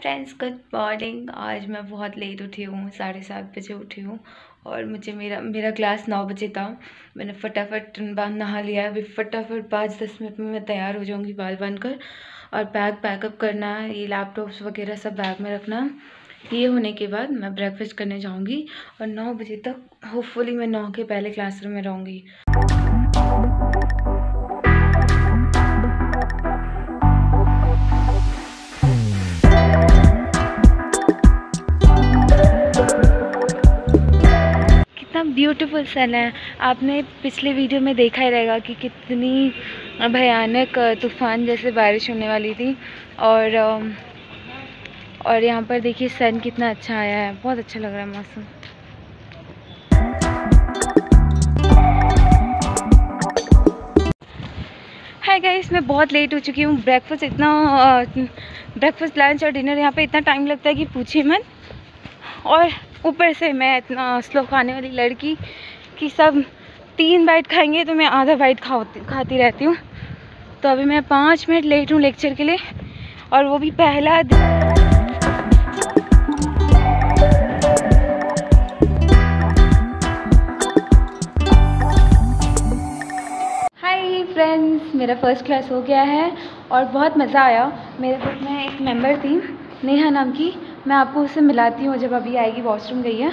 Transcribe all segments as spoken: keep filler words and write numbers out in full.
Friends, good morning. आज मैं बहुत लेट उठी हूँ, साढ़े सात बजे उठी हूँ और मुझे मेरा मेरा क्लास नौ बजे था। मैंने फटाफट नहा लिया, अभी फटाफट पाँच दस मिनट में मैं तैयार हो जाऊँगी बाल बांधकर। और बैग पैकअप करना, ये लैपटॉप्स वगैरह सब बैग में रखना। ये होने के बाद मैं ब्रेकफास्ट करने जाऊँगी और नौ बजे तक होपफुली मैं नौ के पहले क्लासरूम में रहूँगी। ब्यूटीफुल सन है। आपने पिछले वीडियो में देखा ही रहेगा कि कितनी भयानक तूफ़ान जैसे बारिश होने वाली थी और और यहाँ पर देखिए सन कितना अच्छा आया है, बहुत अच्छा लग रहा है मौसम। हाय गाइस, मैं बहुत लेट हो चुकी हूँ। ब्रेकफास्ट इतना ब्रेकफास्ट लंच और डिनर यहाँ पे इतना टाइम लगता है कि पूछिए मत। और ऊपर से मैं इतना स्लो खाने वाली लड़की कि सब तीन बाइट खाएंगे तो मैं आधा बाइट खाती खाती रहती हूँ। तो अभी मैं पाँच मिनट लेट हूँ लेक्चर के लिए और वो भी पहला। हाय फ्रेंड्स, मेरा फर्स्ट क्लास हो गया है और बहुत मज़ा आया। मेरे ग्रुप में एक मेंबर थी नेहा नाम की, मैं आपको उससे मिलाती हूँ जब अभी आएगी, वॉशरूम गई है।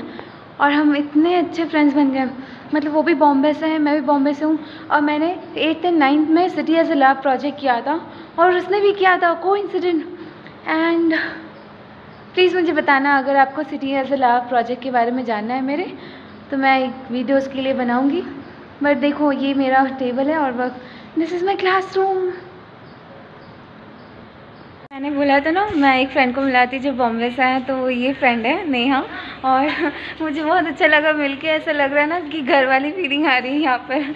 और हम इतने अच्छे फ्रेंड्स बन गए, मतलब वो भी बॉम्बे से है, मैं भी बॉम्बे से हूँ। और मैंने एट्थ एंड नाइन्थ में city as a love project किया था और उसने भी किया था, कोइंसिडेंट। एंड प्लीज़ मुझे बताना अगर आपको city as a love project के बारे में जानना है मेरे, तो मैं एक वीडियो उसके लिए बनाऊँगी। बट देखो, ये मेरा टेबल है और work, this is my classroom. मैंने बोला था ना, मैं एक फ़्रेंड को मिलाती जो बॉम्बे से है, तो ये फ्रेंड है नेहा। और मुझे बहुत अच्छा लगा मिलके, ऐसा लग रहा है ना कि घर वाली फीलिंग आ रही है यहाँ पर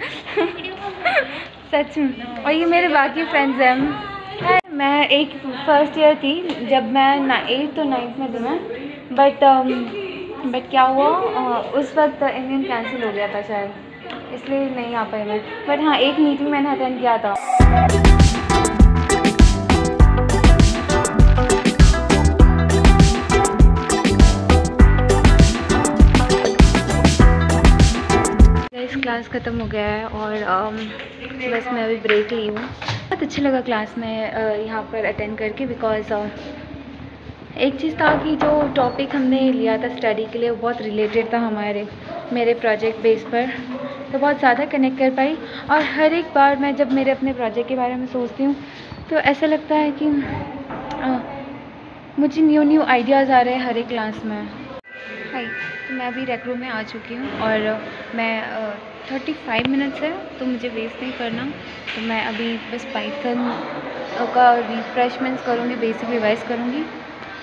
सच में। और ये मेरे बाकी फ्रेंड्स हैं। मैं एक फ़र्स्ट ईयर थी जब मैं ना एट्थ और नाइन्थ में थी मैं, बट बट क्या हुआ उस वक्त इंडियन कैंसिल हो गया था शायद, इसलिए नहीं आ पाई मैं। बट हाँ, एक मीटिंग मैंने अटेंड किया था। क्लास ख़त्म हो गया है और आम, बस मैं अभी ब्रेक ली हूँ। बहुत अच्छा लगा क्लास में यहाँ पर अटेंड करके, बिकॉज एक चीज़ था कि जो टॉपिक हमने लिया था स्टडी के लिए वो बहुत रिलेटेड था हमारे मेरे प्रोजेक्ट बेस पर, तो बहुत ज़्यादा कनेक्ट कर पाई। और हर एक बार मैं जब मेरे अपने प्रोजेक्ट के बारे में सोचती हूँ तो ऐसा लगता है कि आ, मुझे न्यू न्यू आइडियाज़ आ रहे हैं हर एक क्लास में। हाय, तो मैं अभी रेक रूम में आ चुकी हूँ और मैं थर्टी फाइव मिनट्स है तो मुझे वेस्ट नहीं करना, तो मैं अभी बस पाइथन का रिफ्रेशमेंट्स करूँगी, बेसिक रिवाइज करूँगी।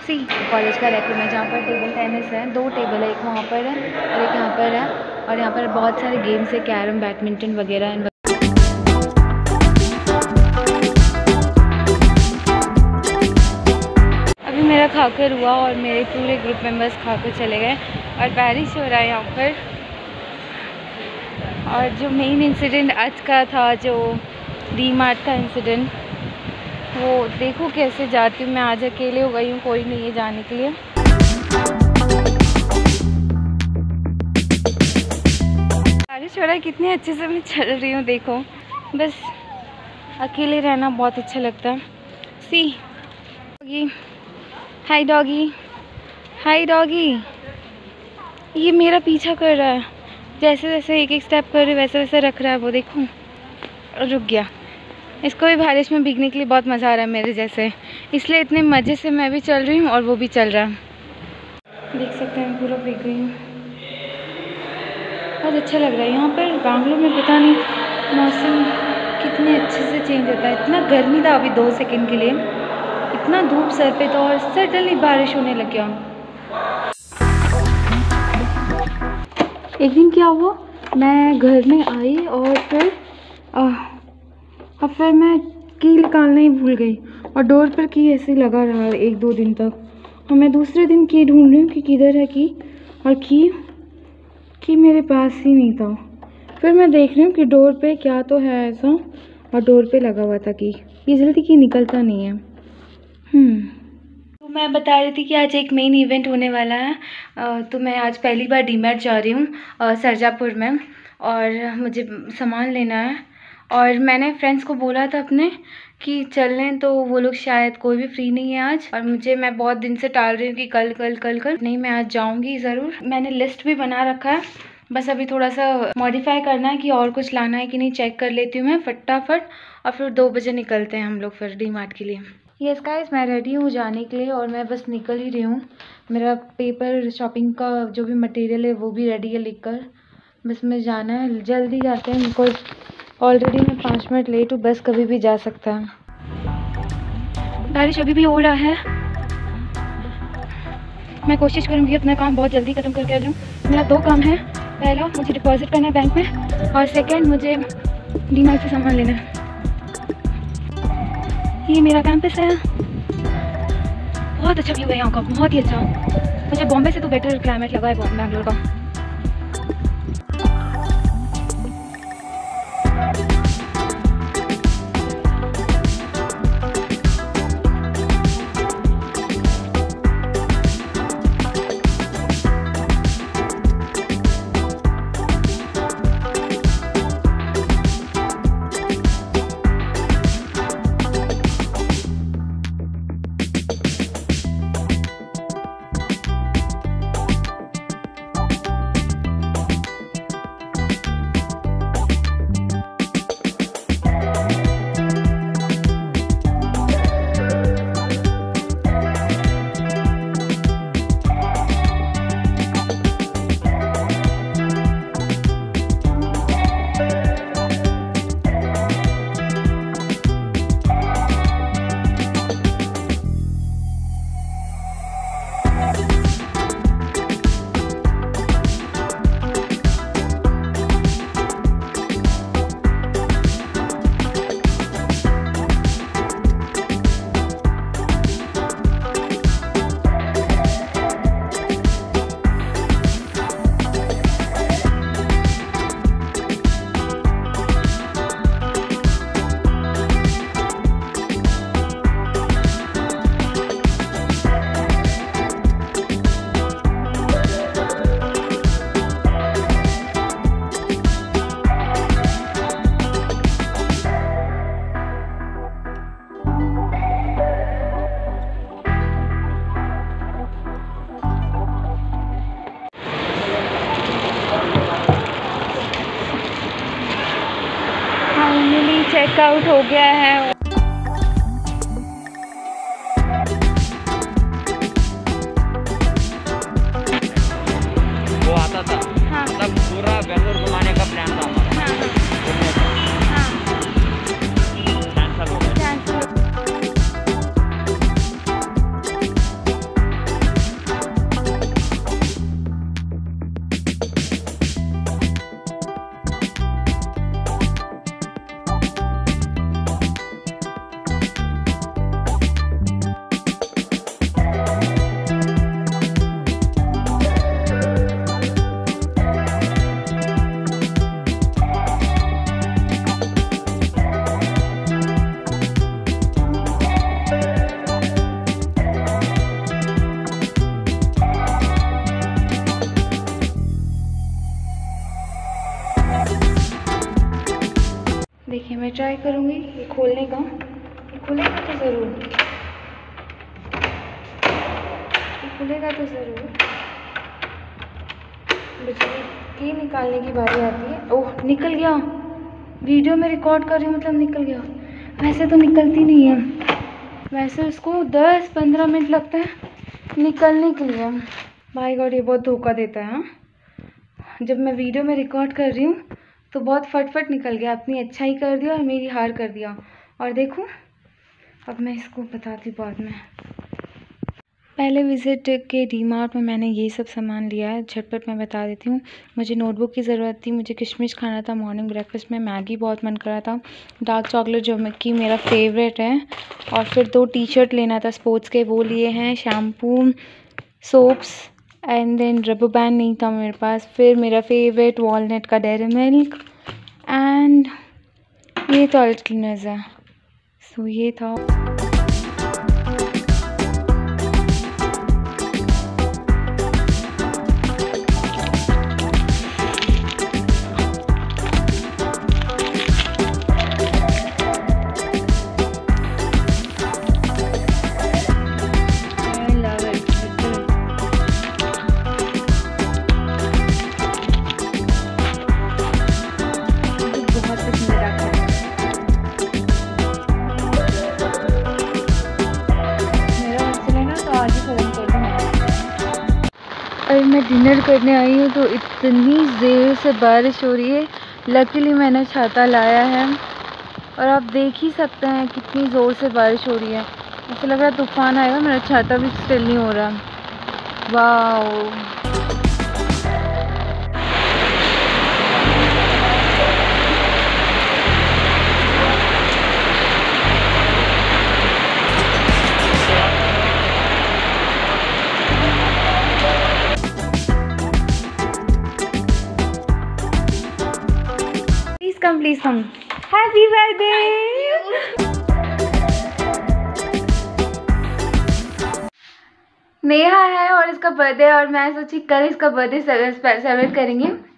सी कॉलेज का रेक रूम है जहाँ पर टेबल टेनिस है, दो टेबल है, एक वहाँ पर है और एक यहाँ पर है। और यहाँ पर बहुत सारे गेम्स है, कैरम, बैडमिंटन वगैरह। अभी मेरा खाकर हुआ और मेरे पूरे ग्रुप मेंबर्स खाकर चले गए और बारिश हो रहा है यहाँ पर। और जो मेन इंसिडेंट आज का था, जो डी मार्ट का इंसिडेंट, वो देखो कैसे जाती हूँ मैं। आज अकेले हो गई हूँ, कोई नहीं है जाने के लिए। बारिश हो रहा है, कितने अच्छे से मैं चल रही हूँ देखो। बस अकेले रहना बहुत अच्छा लगता है। See doggy, hi doggy, hi doggy. ये मेरा पीछा कर रहा है, जैसे जैसे एक एक स्टेप कर रही वैसे वैसे रख रहा है वो, देखो रुक गया। इसको भी बारिश में भीगने के लिए बहुत मज़ा आ रहा है मेरे जैसे, इसलिए इतने मज़े से मैं भी चल रही हूँ और वो भी चल रहा है। देख सकते हैं पूरा भीग गई हूँ, बहुत अच्छा लग रहा है। यहाँ पर बैंगलोर में पता नहीं मौसम कितने अच्छे से चेंज होता है। इतना गर्मी था अभी दो सेकेंड के लिए, इतना धूप सर पे था और सडनली बारिश होने लग गया। एक दिन क्या हुआ, मैं घर में आई और फिर अब फिर मैं की निकालना ही भूल गई और डोर पर की ऐसे लगा रहा एक दो दिन तक। और मैं दूसरे दिन की ढूंढ रही हूँ कि किधर है की, और की की मेरे पास ही नहीं था। फिर मैं देख रही हूँ कि डोर पे क्या तो है ऐसा, और डोर पे लगा हुआ था की। ये जल्दी की निकलता नहीं है। तो मैं बता रही थी कि आज एक मेन इवेंट होने वाला है, तो मैं आज पहली बार डी मार्ट जा रही हूँ सरजापुर में, और मुझे सामान लेना है। और मैंने फ्रेंड्स को बोला था अपने कि चल लें, तो वो लोग शायद कोई भी फ्री नहीं है आज। और मुझे मैं बहुत दिन से टाल रही हूँ कि कल कल कल कल नहीं, मैं आज जाऊँगी ज़रूर। मैंने लिस्ट भी बना रखा है, बस अभी थोड़ा सा मॉडिफाई करना है कि और कुछ लाना है कि नहीं, चेक कर लेती हूँ मैं फटाफट। और फिर दो बजे निकलते हैं हम लोग फिर डी मार्ट के लिए। यस गाइस, मैं रेडी हूँ जाने के लिए और मैं बस निकल ही रही हूँ। मेरा पेपर शॉपिंग का जो भी मटेरियल है वो भी रेडी है लिखकर, बस मैं जाना है, जल्दी जाते हैं। बिकॉज ऑलरेडी मैं पाँच मिनट लेट हूँ, बस कभी भी जा सकता है। बारिश अभी भी हो रहा है। मैं कोशिश करूँगी अपना काम बहुत जल्दी ख़त्म करके आ जाऊँ। मेरा दो काम है, पहला मुझे डिपॉजिट करना है बैंक में, और सेकेंड मुझे डी मार्ट से सामान लेना है। ये मेरा कैंपस है, बहुत अच्छा व्यू है यहाँ का, बहुत ही अच्छा। मुझे बॉम्बे से तो बेटर क्लाइमेट लगा है बैंगलोर का। चेकआउट हो गया है। वो आता था हाँ। तब पूरा बेंगलोर घुमाने का प्लान था हमारा हाँ। हाँ। कैंसल हो गया। देखिए, मैं ट्राई करूँगी ये खोलने का, खुलेगा तो ज़रूर, खुलेगा तो ज़रूर। बिजली की निकालने की बारी आती है। ओह, निकल गया। वीडियो में रिकॉर्ड कर रही हूँ मतलब निकल गया, वैसे तो निकलती नहीं है। वैसे उसको दस पंद्रह मिनट लगता है निकलने के लिए। भाई गॉड, ये बहुत धोखा देता है। जब मैं वीडियो में रिकॉर्ड कर रही हूँ तो बहुत फटफट निकल गया। अपनी अच्छाई कर दिया और मेरी हार कर दिया। और देखो, अब मैं इसको बताती बाद में। पहले विज़िट के डी मार्ट में मैंने ये सब सामान लिया है। झटपट मैं बता देती हूँ, मुझे नोटबुक की ज़रूरत थी, मुझे किशमिश खाना था मॉर्निंग ब्रेकफास्ट में, मैगी बहुत मन कर रहा था, डार्क चॉकलेट जो कि मेरा फेवरेट है, और फिर दो टी शर्ट लेना था स्पोर्ट्स के, वो लिए हैं, shampoo, soaps, and then rubber band नहीं था मेरे पास। फिर मेरा फेवरेट वॉलनट का डेरी मिल्क, एंड ये टॉयलेट क्लीनर्स है। सो so, ये था। करने आई हूँ तो इतनी ज़ोर से बारिश हो रही है। लकीली मैंने छाता लाया है और आप देख ही सकते हैं कितनी ज़ोर से बारिश हो रही है। ऐसा लग रहा है तूफान आएगा। मेरा छाता भी स्टिल नहीं हो रहा। वाह, please come. Happy birthday. Neha है और इसका बर्थडे और मैं सोची कल इसका बर्थडे सेलिब्रेट करेंगे।